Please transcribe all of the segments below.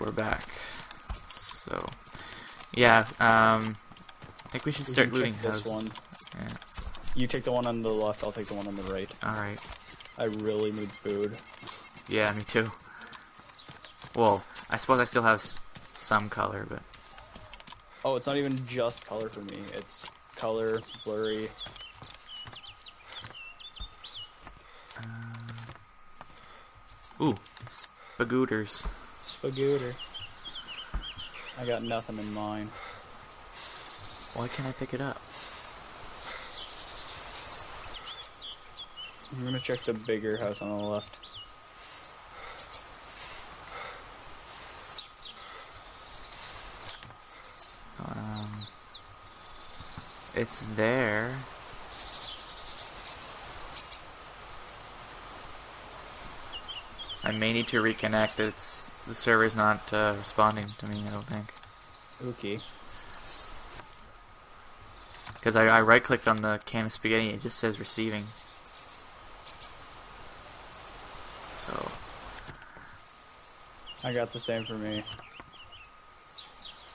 Alright, we're back. So, yeah, I think we should start looting this one. Yeah. You take the one on the left, I'll take the one on the right. Alright. I really need food. Yeah, me too. Well, I suppose I still have some color, but... Oh, it's not even just color for me. It's color, blurry. Ooh, spagooters. Spagooter. I got nothing in mine. Why can't I pick it up? I'm gonna check the bigger house on the left. It's there. I may need to reconnect. It's the server's not responding to me, I don't think. Okay. Because I right-clicked on the can of spaghetti, it just says receiving. So. I got the same for me.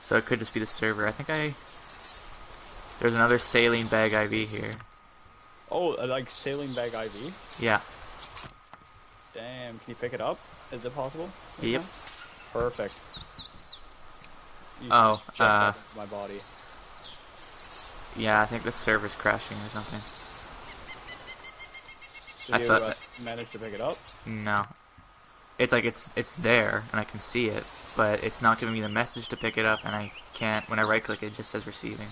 So it could just be the server. I think there's another saline bag IV here. Oh, like saline bag IV? Yeah. Damn, can you pick it up? Is it possible? Yep. Time? Perfect. You should check that into my body. Yeah, I think the server's crashing or something. Did you manage to pick it up? No. It's like it's there and I can see it, but it's not giving me the message to pick it up, and I can't. When I right click, it just says receiving.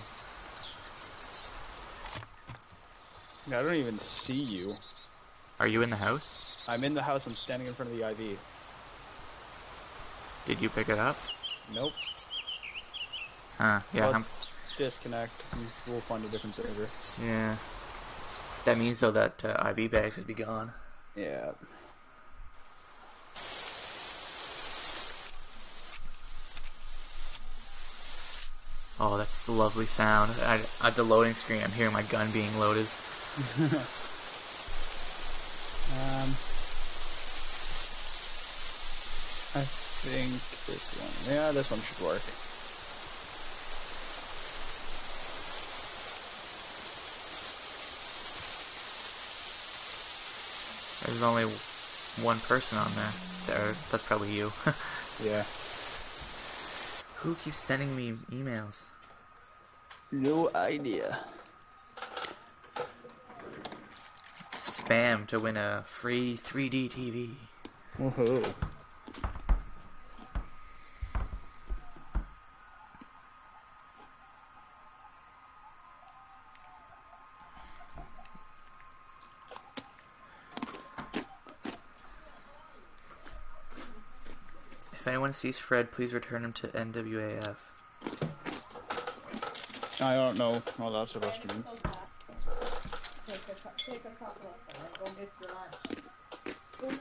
I don't even see you. Are you in the house? I'm in the house. I'm standing in front of the IV. Did you pick it up? Nope. Huh? Yeah. Let's disconnect. We'll find a different server. Yeah. That means though that IV bags would be gone. Yeah. Oh, that's a lovely sound. At the loading screen, I'm hearing my gun being loaded. I think this one. Yeah, this one should work. There's only one person on there. That's probably you. Yeah. Who keeps sending me emails? No idea. Spam to win a free 3D TV. Woohoo. If anyone sees Fred, please return him to NWAF. I don't know what that's supposed to mean.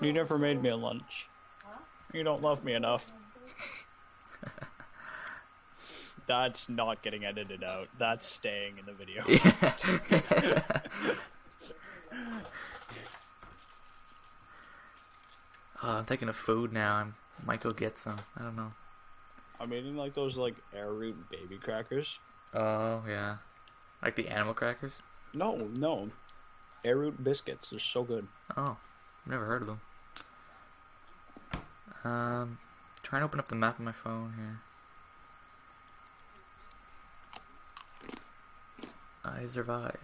You never made me a lunch. You don't love me enough. That's not getting edited out. That's staying in the video. Yeah. Oh, I'm thinking of food now. Might go get some. I don't know. I'm eating like those like air root baby crackers. Oh yeah, like the animal crackers. No, air root biscuits. They're so good. Oh, never heard of them. Try and open up the map on my phone here. I survive.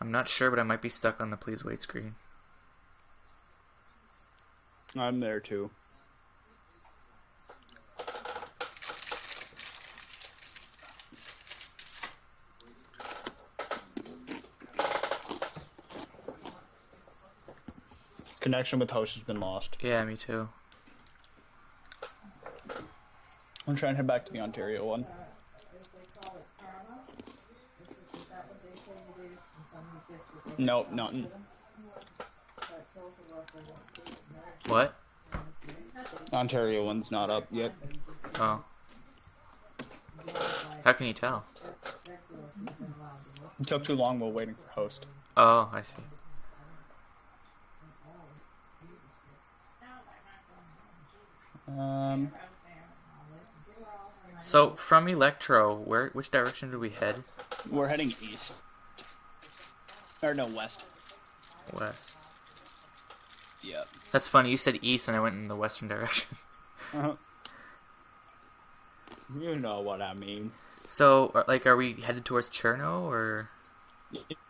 I'm not sure, but I might be stuck on the please wait screen. I'm there too. Connection with host has been lost. Yeah, me too. I'm trying to head back to the Ontario one. Nope, nothing. What? Ontario one's not up yet. Oh. How can you tell? It took too long while waiting for host. Oh, I see. So from Electro, which direction do we head? We're heading east. Or no, west. West. Yep. That's funny, you said east and I went in the western direction. Uh-huh. You know what I mean. So, like, are we headed towards Cherno, or...?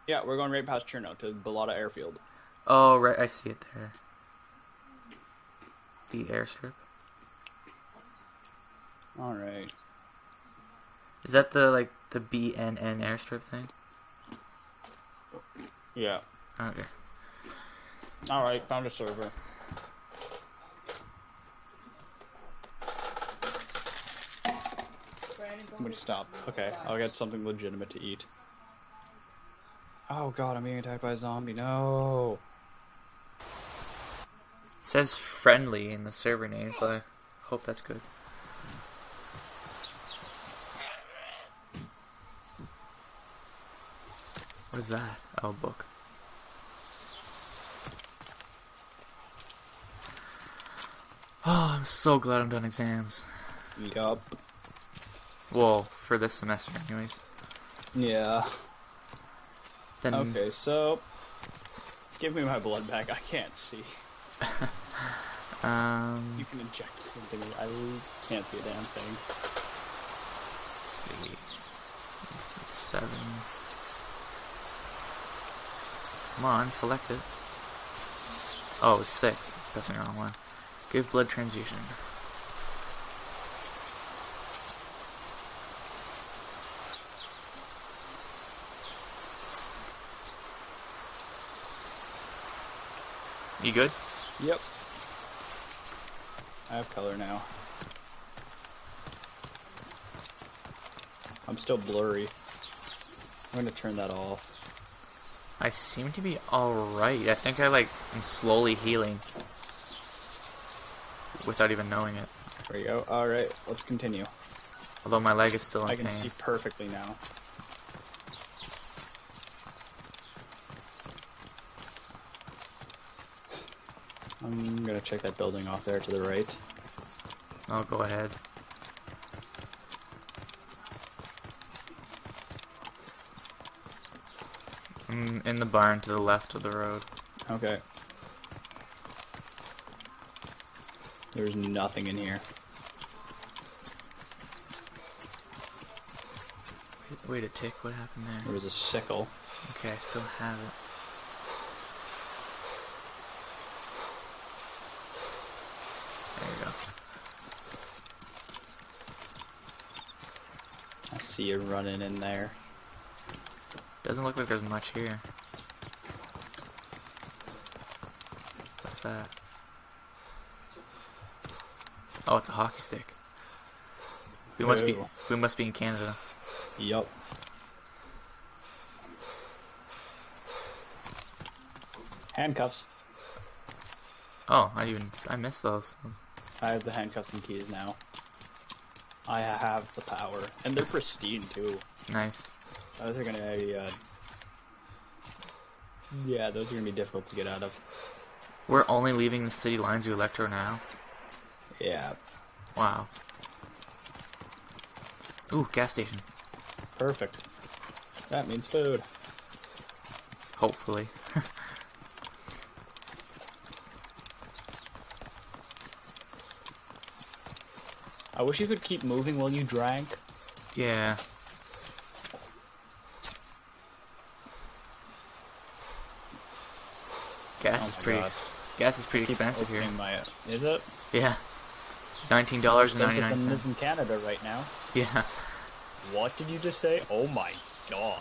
Yeah, we're going right past Cherno, to Balota Airfield. Oh, right, I see it there. The airstrip. Alright. Is that the, like, the BNN airstrip thing? Yeah. Okay. Alright, found a server. I'm gonna stop. Okay, I'll get something legitimate to eat. Oh god, I'm being attacked by a zombie. No! It says friendly in the server name, so I hope that's good. What is that? Oh, book. Oh, I'm so glad I'm done exams. Yup. Well, for this semester, anyways. Yeah. Then... Okay, so... Give me my blood back. I can't see. You can inject something. I can't see a damn thing. Let's see. This is 7... Come on, select it. Oh, it's 6. It's pressing the wrong one. Give blood transfusion. You good? Yep. I have color now. I'm still blurry. I'm gonna turn that off. I seem to be alright. I think I, like, am slowly healing. Without even knowing it. There we go. Alright, let's continue. Although my leg is still in pain. I can see perfectly now. I'm gonna check that building off there to the right. I'll go ahead. In the barn to the left of the road. Okay. There's nothing in here. Wait a tick, what happened there? There was a sickle. Okay, I still have it. There you go. I see you running in there. Doesn't look like there's much here. What's that? Oh, it's a hockey stick. We must be in Canada. Yup. Handcuffs. Oh, I missed those. I have the handcuffs and keys now. I have the power. And they're pristine too. Nice. Those are gonna be, yeah, those are gonna be difficult to get out of. We're only leaving the city lines of Electro now? Yeah. Wow. Ooh, gas station. Perfect. That means food. Hopefully. I wish you could keep moving while you drank. Yeah. Gas is pretty expensive here. Is it? Yeah. $19.99. It's in Canada right now. Yeah. What did you just say? Oh my god.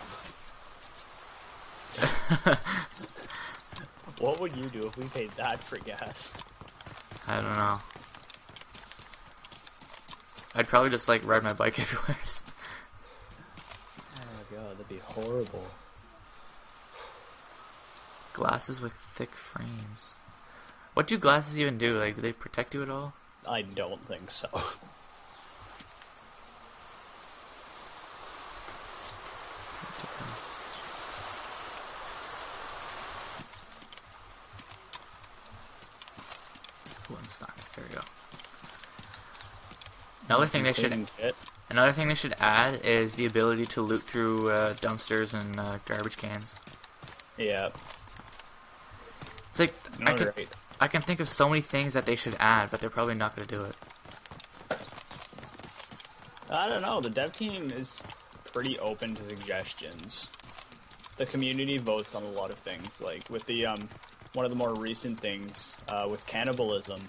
What would you do if we paid that for gas? I don't know. I'd probably just like ride my bike everywhere. Oh god, that'd be horrible. Glasses with thick frames. What do glasses even do? Like, do they protect you at all? I don't think so. Ooh, I'm stuck. There we go. Another thing they should add is the ability to loot through dumpsters and garbage cans. Yeah. It's like I can think of so many things that they should add, but they're probably not going to do it. I don't know. The dev team is pretty open to suggestions. The community votes on a lot of things, like with the one of the more recent things with cannibalism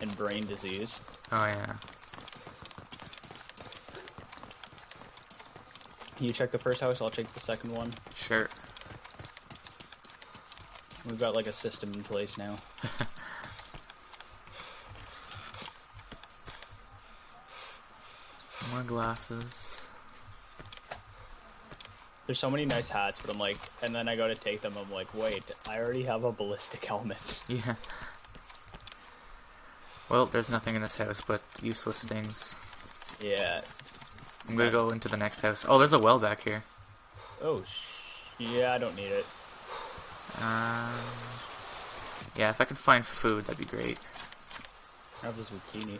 and brain disease. Oh yeah. You check the first house, I'll check the second one. Sure. We've got like a system in place now. More glasses. There's so many nice hats, but I'm like, and then I go to take them, I'm like, wait, I already have a ballistic helmet. Yeah. Well, there's nothing in this house but useless things. Yeah. I'm gonna go into the next house. Oh, there's a well back here. Oh, yeah, I don't need it. Yeah, if I could find food, that'd be great. I have this zucchini.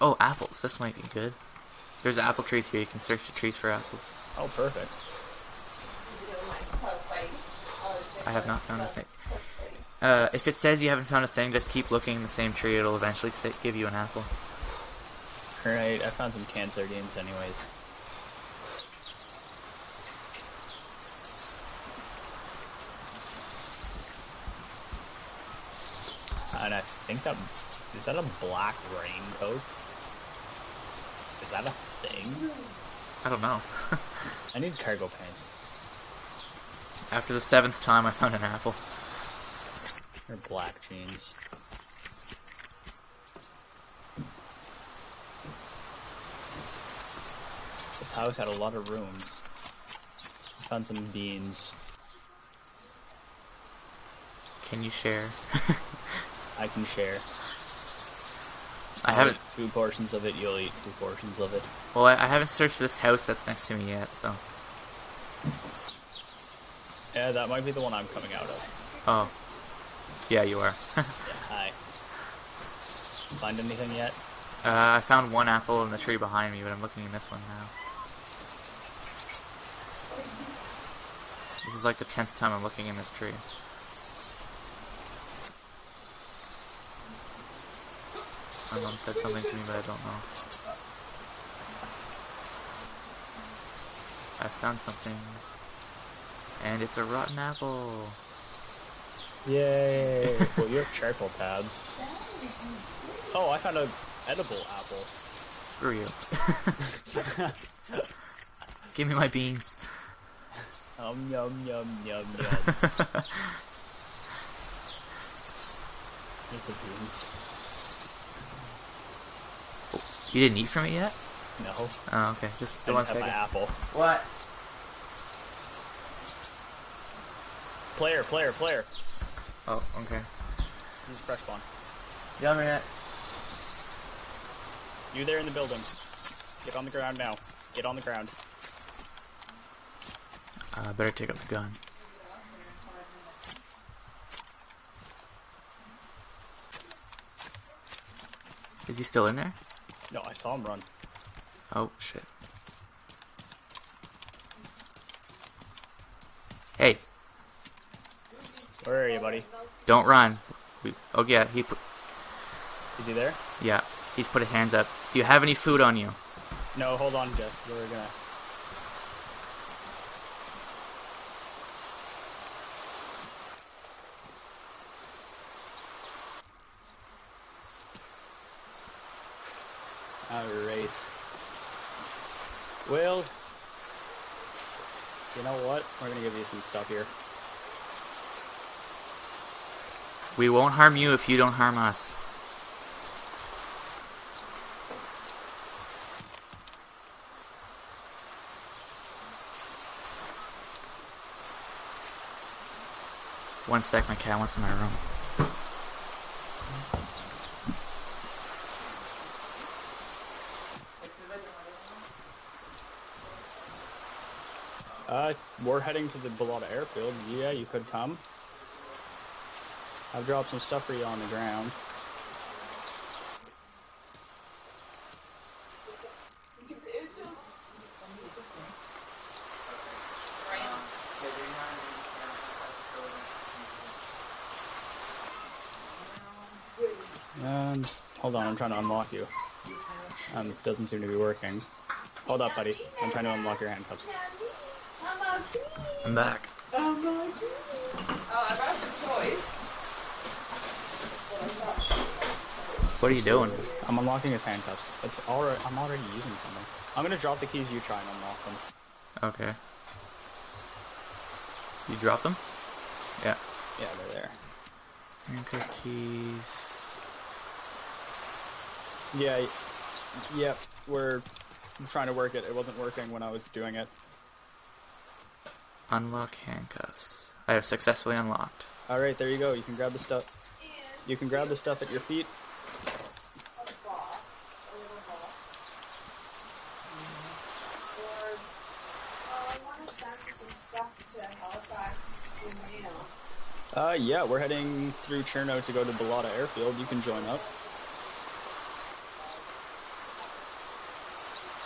Oh, apples. This might be good. There's apple trees here. You can search the trees for apples. Oh, perfect. I have not found a thing. If it says you haven't found a thing, just keep looking in the same tree. It'll eventually give you an apple. Alright, I found some canned sardines anyways. And I think that... Is that a black raincoat? Is that a thing? I don't know. I need cargo pants. After the 7th time, I found an apple. They're black jeans. This house had a lot of rooms. I found some beans. Can you share? I can share. I haven't... I'll eat 2 portions of it, you'll eat 2 portions of it. Well, I haven't searched this house that's next to me yet, so... Yeah, that might be the one I'm coming out of. Oh. Yeah, you are. Yeah, hi. Find anything yet? I found one apple in the tree behind me, but I'm looking in this one now. This is like the 10th time I'm looking in this tree. My mom said something to me, but I don't know. I found something. And it's a rotten apple. Yay! Well, you have charcoal tabs. Oh, I found an edible apple. Screw you. Give me my beans. Yum, yum, yum, yum. Here's the beans. You didn't eat from it yet? No. Oh, okay. Just I one second. I have my apple. What? Player. Oh, okay. This is fresh spawn. Yum it. You there in the building. Get on the ground now. Get on the ground. I better take up the gun. Is he still in there? No, I saw him run. Oh, shit. Hey. Where are you, buddy? Don't run. Oh, yeah, he put... Is he there? Yeah, he's put his hands up. Do you have any food on you? No, hold on, Jeff. We're gonna... Alright. Well, you know what? We're gonna give you some stuff here. We won't harm you if you don't harm us. One sec, my cat wants in my room. We're heading to the Balota Airfield. Yeah, you could come. I've dropped some stuff for you on the ground. Hold on, I'm trying to unlock you. Doesn't seem to be working. Hold up, buddy. I'm trying to unlock your handcuffs. I'm back. Oh, I brought some toys. What are you doing? I'm unlocking his handcuffs. It's alright. I'm already using something. I'm gonna drop the keys. You try and unlock them. Okay. You drop them? Yeah. Yeah, they're there. Handcuff keys. Yeah. Yep. Yeah, we're trying to work it. It wasn't working when I was doing it. Unlock handcuffs. I have successfully unlocked. All right, there you go. You can grab the stuff. You can grab the stuff at your feet. Yeah, we're heading through Cherno to go to Balota Airfield. You can join up.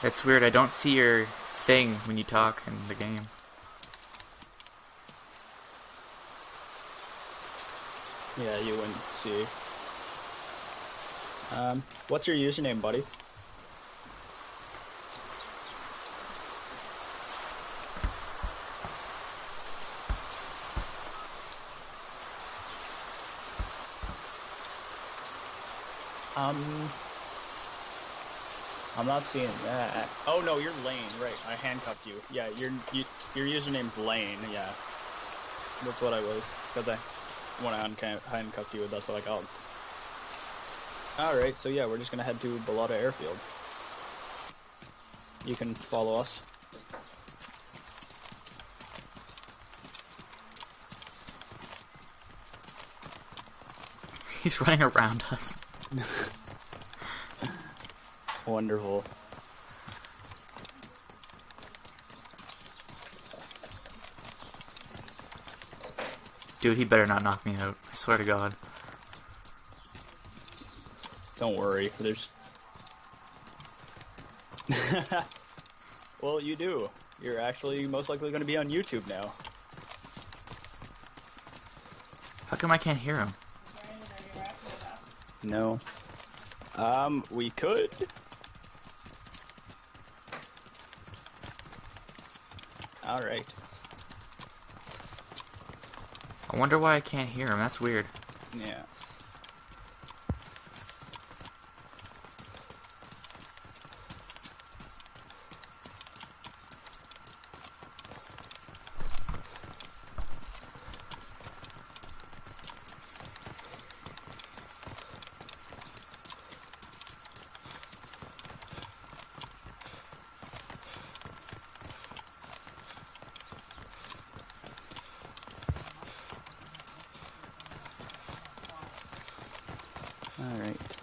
It's weird, I don't see your thing when you talk in the game. Yeah, you wouldn't see. What's your username, buddy? I'm not seeing that. Oh no, you're Lane, right? I handcuffed you. Yeah, your username's Lane. Yeah, that's what I was. Cause I, when I handcuffed you, that's what I called. All right, so yeah, we're just gonna head to Balota Airfield. You can follow us. He's running around us. Wonderful. Dude, he better not knock me out. I swear to God. Don't worry. There's. Well, you do. You're actually most likely going to be on YouTube now. How come I can't hear him? No. We could. All right. I wonder why I can't hear him. That's weird. Yeah. Alright.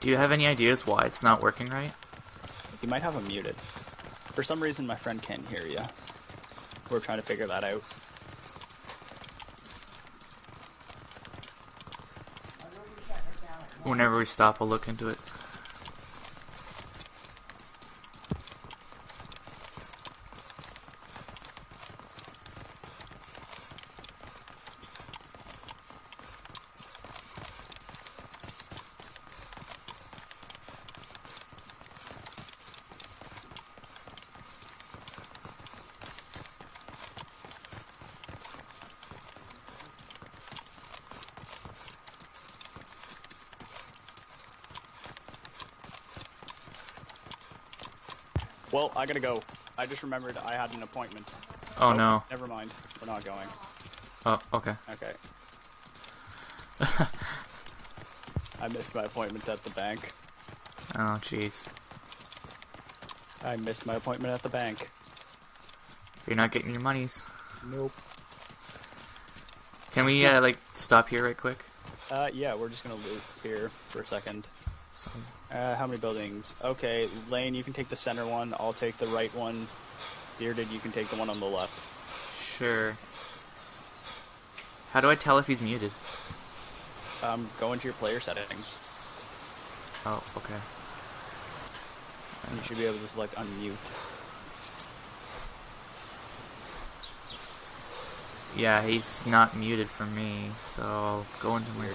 Do you have any ideas why it's not working right? You might have him muted. For some reason my friend can't hear you. We're trying to figure that out. Whenever we stop, we'll look into it. Well, I gotta go. I just remembered I had an appointment. Oh, no. Never mind. We're not going. Oh, okay. Okay. I missed my appointment at the bank. Oh, jeez. I missed my appointment at the bank. You're not getting your monies. Nope. Can we, like, stop here right quick? Yeah, we're just gonna loop here for a second. How many buildings? Okay, Lane, you can take the center one. I'll take the right one. Bearded, you can take the one on the left. Sure. How do I tell if he's muted? Go into your player settings. Oh, okay. And you should be able to select unmute. Yeah, he's not muted for me, so I'll go into my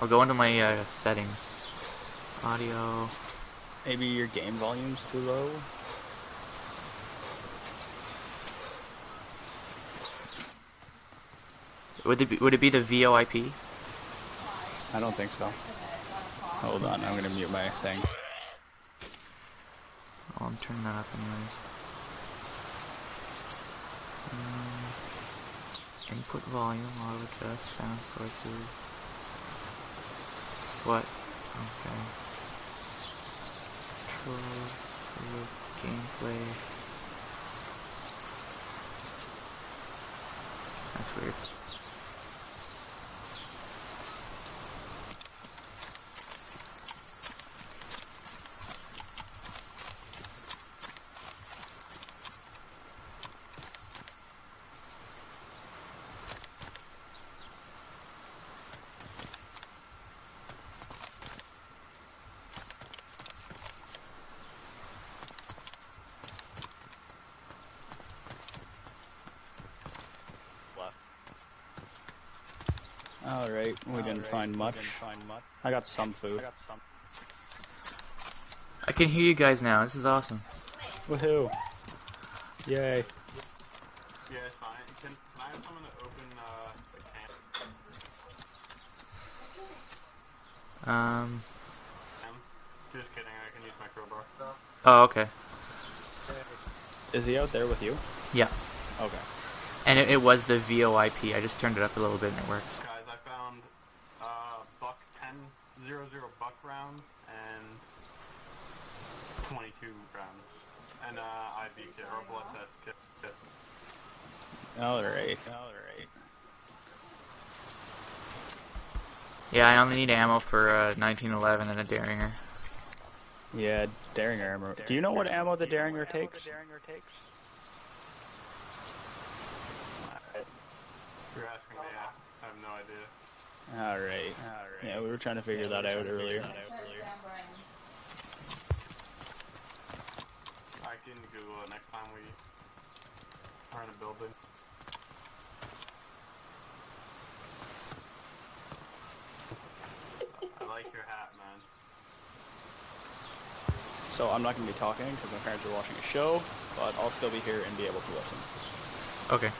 I'll go into my settings. Audio. Maybe your game volume's too low. Would it be the VoIP? I don't think so. Hold on, I'm gonna mute my thing. Oh, I'm turning that up anyways. Input volume, auto adjust, sound sources. What? Okay. Controls, gameplay. That's weird. We didn't find much. I got some food. I can hear you guys now. This is awesome. Woohoo! Yay! Yeah, it's fine. Can I have someone to open the can? Just kidding. I can use my crowbar. Oh, okay. Is he out there with you? Yeah. Okay. And it was the VoIP. I just turned it up a little bit and it works. Round and 22 rounds, and I'd be terrible at that. All right. Yeah, I only need ammo for 1911 and a Derringer. Yeah, Derringer ammo. Do you know what ammo the Derringer takes? You're asking me. I have no idea. Alright. Yeah, we were trying to figure that out earlier. I can Google it next time we are in a building. I like your hat, man. So I'm not going to be talking because my parents are watching a show, but I'll still be here and be able to listen. Okay.